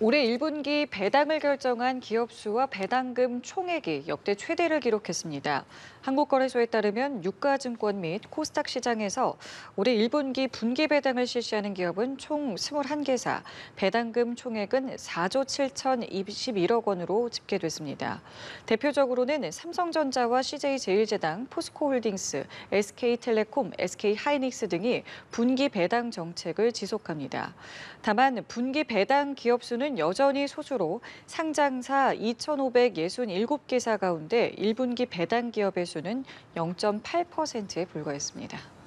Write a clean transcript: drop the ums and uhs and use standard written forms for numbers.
올해 1분기 배당을 결정한 기업 수와 배당금 총액이 역대 최대를 기록했습니다. 한국거래소에 따르면 유가증권 및 코스닥 시장에서 올해 1분기 분기 배당을 실시하는 기업은 총 21개사, 배당금 총액은 4조 7,021억 원으로 집계됐습니다. 대표적으로는 삼성전자와 CJ제일제당, 포스코홀딩스, SK텔레콤, SK하이닉스 등이 분기 배당 정책을 지속합니다. 다만 분기 배당 기업 수는 여전히 소수로 상장사 2,567개사 가운데 1분기 배당 기업의 수는 0.8%에 불과했습니다.